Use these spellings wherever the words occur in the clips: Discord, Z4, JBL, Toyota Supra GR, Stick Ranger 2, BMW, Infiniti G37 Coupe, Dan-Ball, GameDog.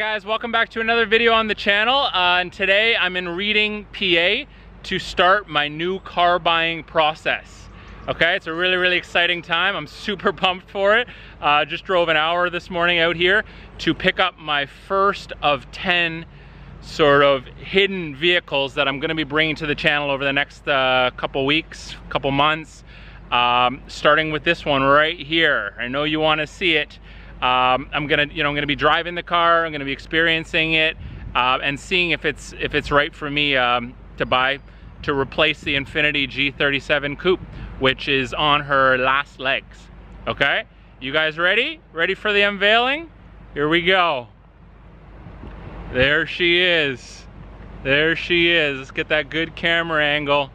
guys, welcome back to another video on the channel, and today I'm in Reading, PA to start my new car buying process. Okay, it's a really exciting time. I'm super pumped for it. Just drove an hour this morning out here to pick up my first of 10 sort of hidden vehicles that I'm going to be bringing to the channel over the next couple weeks, couple months, starting with this one right here. I know you want to see it. I'm gonna be driving the car. I'm gonna be experiencing it and seeing if it's right for me to buy to replace the Infiniti G37 Coupe, which is on her last legs. Okay, you guys ready? Ready for the unveiling? Here we go. There she is. There she is. Let's get that good camera angle.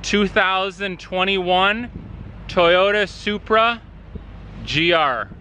2021 Toyota Supra GR.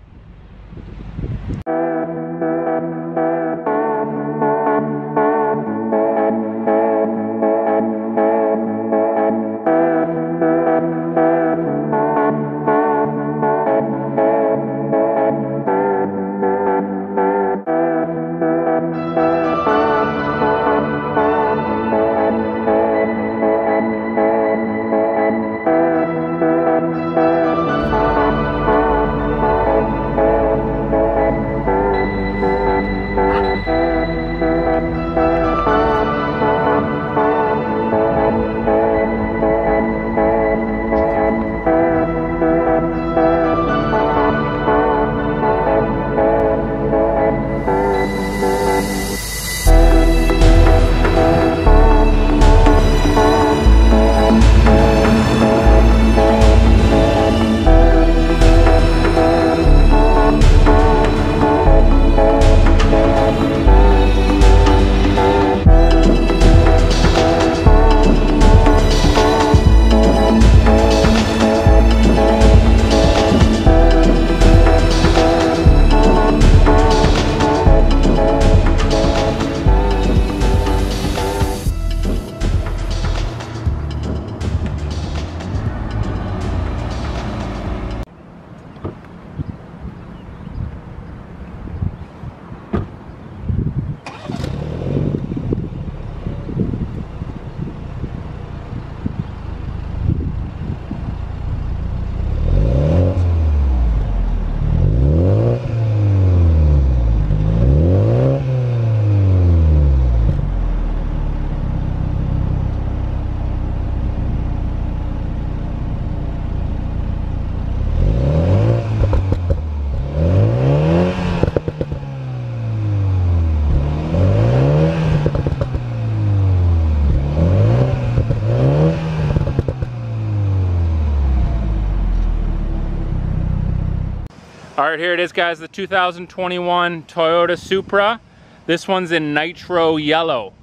All right, here it is, guys, the 2021 Toyota Supra. This one's in nitro yellow.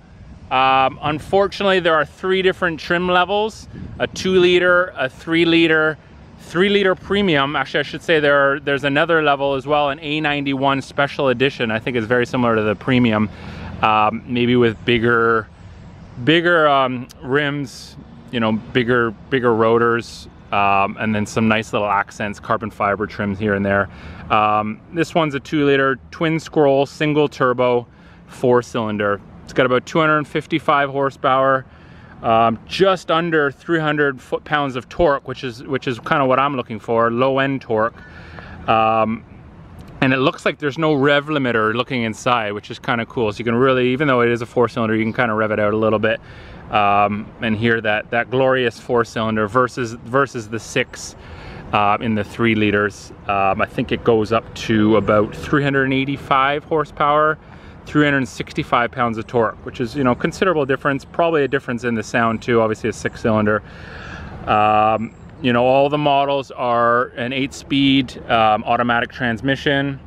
Unfortunately, there are three different trim levels, a 2-liter, a 3-liter, 3-liter premium. Actually, I should say there's another level as well, an A91 special edition. I think it's very similar to the premium, maybe with bigger rims, you know, bigger rotors. And then some nice little accents, carbon fiber trims here and there. This one's a 2-liter twin scroll, single turbo, 4-cylinder. It's got about 255 horsepower, just under 300 foot-pounds of torque, which is kind of what I'm looking for, low-end torque. And it looks like there's no rev limiter looking inside, which is kind of cool. So you can really, even though it is a 4-cylinder, you can kind of rev it out a little bit. And hear that glorious 4-cylinder versus the 6 in the 3 liters. I think it goes up to about 385 horsepower, 365 pounds of torque, which is, you know, considerable difference. Probably a difference in the sound too. Obviously, a 6-cylinder. You know, all the models are an 8-speed automatic transmission.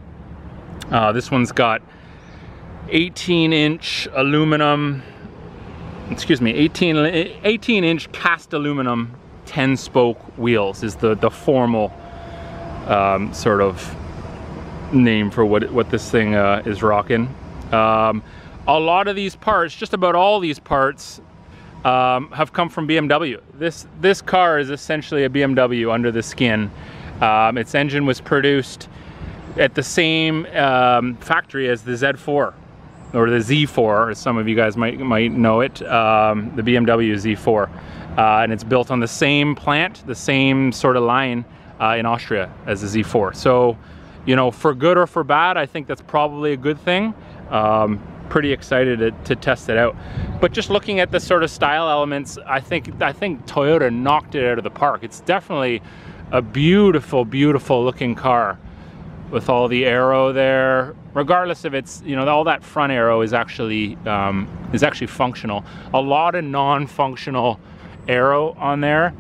This one's got 18-inch aluminum. Excuse me, 18-inch cast aluminum 10-spoke wheels is the formal sort of name for what this thing is rocking. A lot of these parts, just about all these parts, have come from BMW. This car is essentially a BMW under the skin. Its engine was produced at the same factory as the Z4 or the Z4, as some of you guys might know it, the BMW Z4. And it's built on the same plant, the same sort of line in Austria as the Z4. So, you know, for good or for bad, I think that's probably a good thing. Pretty excited to test it out. But just looking at the sort of style elements, I think Toyota knocked it out of the park. It's definitely a beautiful, beautiful looking car with all the aero there. Regardless of its, you know, all that front aero is actually functional. A lot of non-functional aero on there,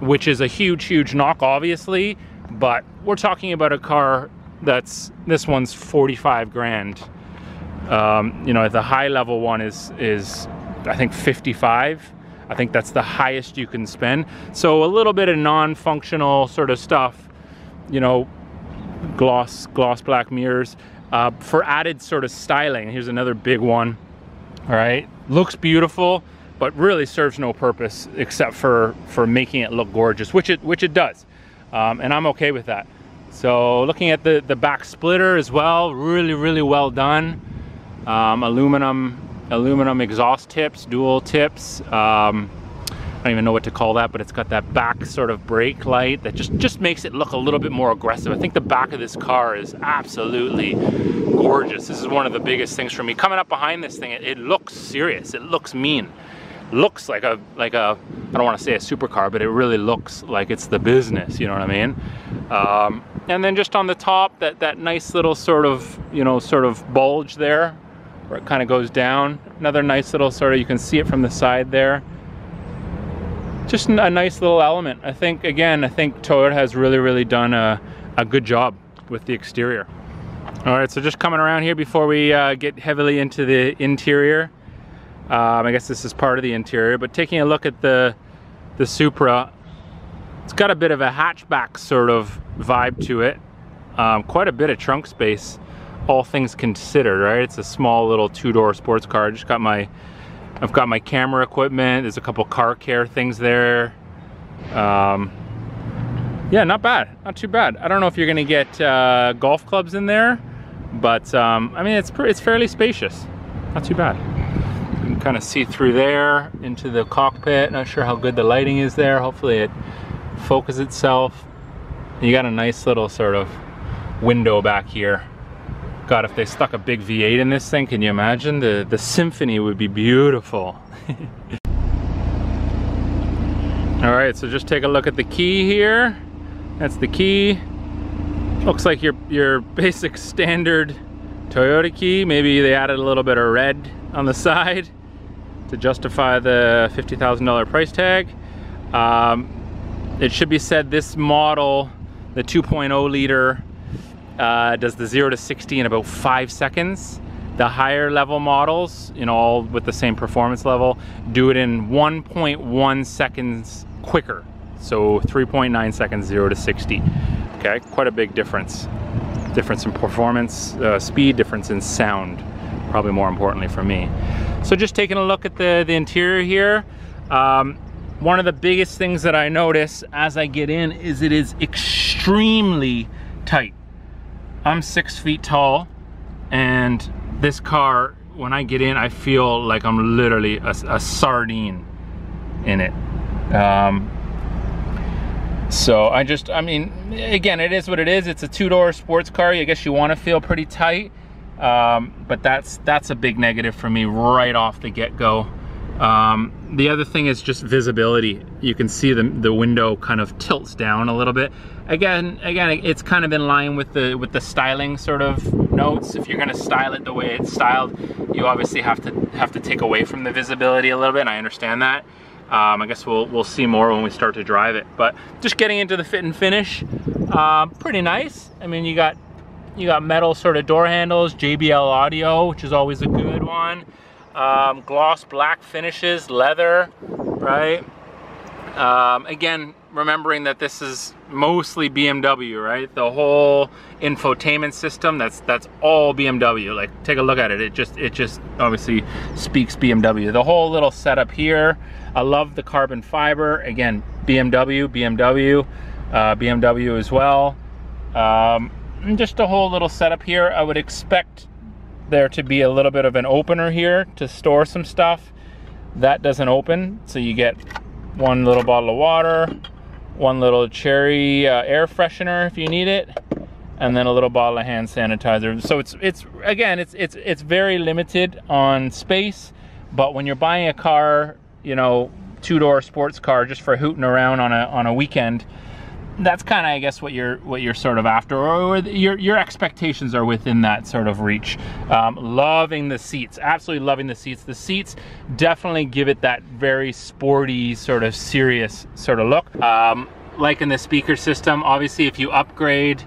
which is a huge, huge knock, obviously. But we're talking about a car that's, this one's 45 grand. You know, the high level one is I think 55. I think that's the highest you can spend. So a little bit of non-functional sort of stuff, you know, gloss black mirrors for added sort of styling. Here's another big one. All right, looks beautiful, but really serves no purpose except for making it look gorgeous, which it does, and I'm okay with that. So looking at the back splitter as well, really, really well done. Aluminum exhaust tips, dual tips. I don't even know what to call that, but it's got that back sort of brake light that just makes it look a little bit more aggressive. I think the back of this car is absolutely gorgeous. This is one of the biggest things for me. Coming up behind this thing, it looks serious. It looks mean. It looks like a, I don't want to say a supercar, but it really looks like it's the business. You know what I mean? And then just on the top, that nice little sort of, you know, sort of bulge there, where it kind of goes down. Another nice little sort of, you can see it from the side there. Just a nice little element. I think, again, I think Toyota has really, really done a good job with the exterior. All right, so just coming around here before we get heavily into the interior. I guess this is part of the interior, but taking a look at the Supra, it's got a bit of a hatchback sort of vibe to it. Quite a bit of trunk space, all things considered, right? It's a small little two-door sports car. I just got my, I've got my camera equipment. There's a couple car care things there. Yeah, not bad, not too bad. I don't know if you're gonna get golf clubs in there, but I mean, it's fairly spacious, not too bad. You can kind of see through there into the cockpit. Not sure how good the lighting is there. Hopefully it focuses itself. You got a nice little sort of window back here. God, if they stuck a big V8 in this thing, can you imagine? The symphony would be beautiful. All right, so just take a look at the key here. That's the key. Looks like your basic standard Toyota key. Maybe they added a little bit of red on the side to justify the $50,000 price tag. It should be said, this model, the 2.0 liter, does the 0 to 60 in about 5 seconds. The higher level models, you know, all with the same performance level, do it in 1.1 seconds quicker. So 3.9 seconds, 0 to 60. Okay, quite a big difference. Difference in performance, speed, difference in sound, probably more importantly for me. So just taking a look at the interior here. One of the biggest things that I notice as I get in is it is extremely tight. I'm 6 feet tall, and this car, when I get in, I feel like I'm literally a sardine in it. So I mean, again, it is what it is. It's a two-door sports car. I guess you want to feel pretty tight, but that's a big negative for me right off the get-go. The other thing is just visibility. You can see the window kind of tilts down a little bit. Again, it's kind of in line with the styling sort of notes. If you're gonna style it the way it's styled, you obviously have to take away from the visibility a little bit, and I understand that. I guess we'll see more when we start to drive it. But just getting into the fit and finish, pretty nice. I mean, you got metal sort of door handles, JBL audio, which is always a good one. Gloss black finishes, leather, right? Again, remembering that this is mostly BMW, right? The whole infotainment system, that's all BMW. Like, take a look at it. It just obviously speaks BMW. The whole little setup here. I love the carbon fiber. Again, BMW as well. and just a whole little setup here. I would expect there to be a little bit of an opener here to store some stuff. That doesn't open, so you get one little bottle of water, one little cherry air freshener if you need it, and then a little bottle of hand sanitizer. So it's very limited on space, but when you're buying a car, you know, two-door sports car just for hooting around on a weekend, that's kind of, I guess, what you're sort of after, or your expectations are within that sort of reach. Loving the seats, absolutely loving the seats. The seats definitely give it that very sporty, sort of serious sort of look. Like in the speaker system, obviously, if you upgrade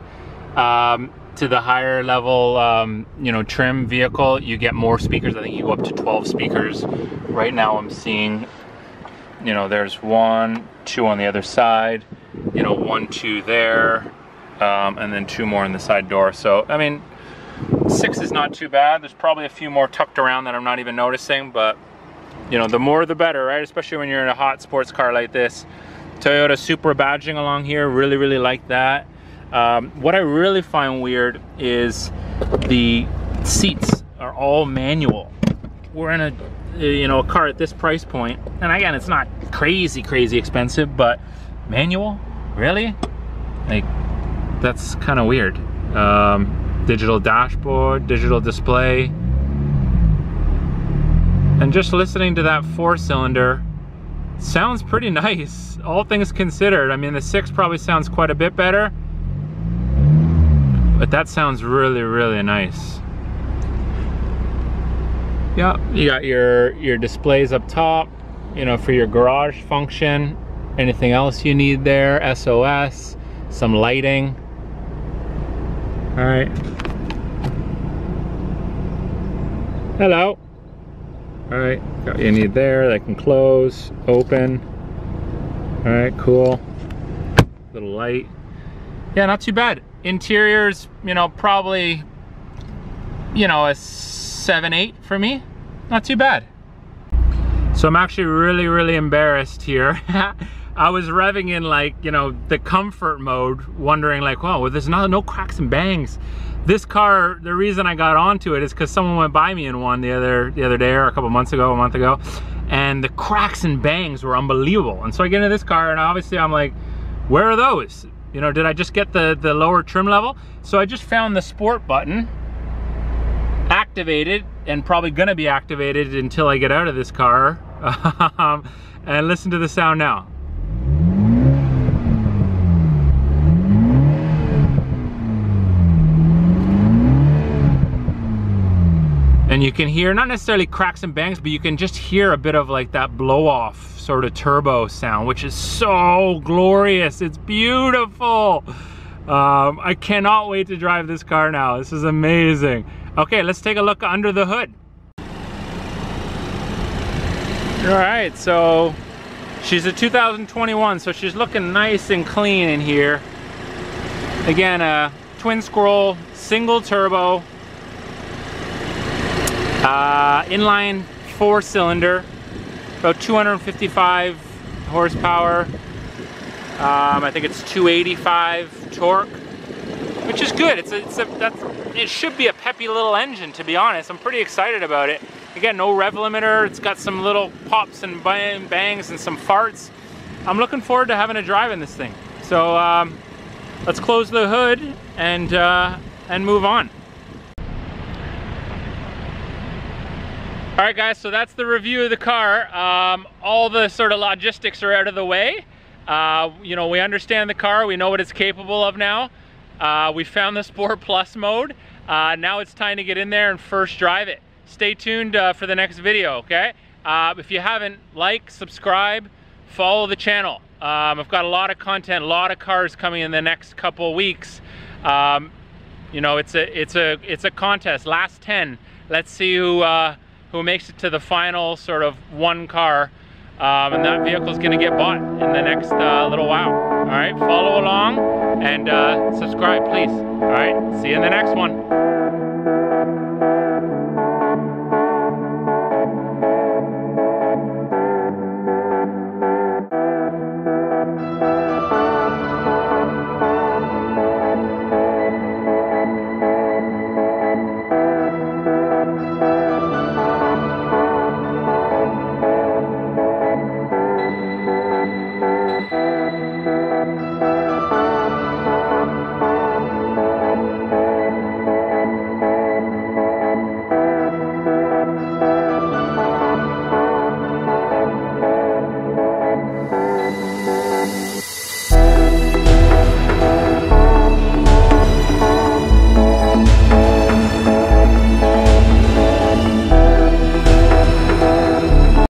to the higher level, you know, trim vehicle, you get more speakers. I think you go up to 12 speakers. Right now, I'm seeing, you know, there's 1, 2 on the other side. You know, 1, 2 there, and then 2 more in the side door. So, I mean, 6 is not too bad. There's probably a few more tucked around that I'm not even noticing, but, you know, the more the better, right? Especially when you're in a hot sports car like this. Toyota Supra badging along here, really, really like that. What I really find weird is the seats are all manual. We're in a, you know, a car at this price point, and again, it's not crazy, crazy expensive, but manual? Really? Like, that's kind of weird. Digital dashboard, digital display. And just listening to that 4-cylinder sounds pretty nice, all things considered. I mean, the 6 probably sounds quite a bit better, but that sounds really, really nice. Yeah, you got your displays up top, you know, for your garage function. Anything else you need there, SOS, some lighting. All right. Hello. All right, got you need there, that can close, open. All right, cool. Little light. Yeah, not too bad. Interiors, you know, probably, you know, a 7-8 for me. Not too bad. So I'm actually really, really embarrassed here. I was revving in, like, you know, the comfort mode, wondering like, wow, well, there's no cracks and bangs. This car, the reason I got onto it is because someone went by me in one the other day, or a couple months ago, a month ago, and the cracks and bangs were unbelievable. And so I get into this car and obviously I'm like, where are those? You know, did I just get the lower trim level? So I just found the sport button, activated, and probably gonna be activated until I get out of this car. And listen to the sound now. And you can hear, not necessarily cracks and bangs, but you can just hear a bit of like that blow off sort of turbo sound, which is so glorious. It's beautiful. I cannot wait to drive this car now. This is amazing. Okay, let's take a look under the hood. All right, so she's a 2021, so she's looking nice and clean in here. Again, a twin scroll, single turbo, inline 4-cylinder, about 255 horsepower. I think it's 285 torque, which is good. It should be a peppy little engine, to be honest. I'm pretty excited about it. Again, no rev limiter. It's got some little pops and bangs and some farts. I'm looking forward to having a drive in this thing. So let's close the hood and move on. All right, guys, so that's the review of the car. All the sort of logistics are out of the way. You know, we understand the car. We know what it's capable of now. We found the Sport Plus mode. Now it's time to get in there and first drive it. Stay tuned for the next video, okay? If you haven't, like, subscribe, follow the channel. I've got a lot of content, a lot of cars coming in the next couple weeks. You know, it's a contest, last 10. Let's see who makes it to the final sort of one car. And that vehicle's gonna get bought in the next little while. All right, follow along and subscribe, please. All right, see you in the next one.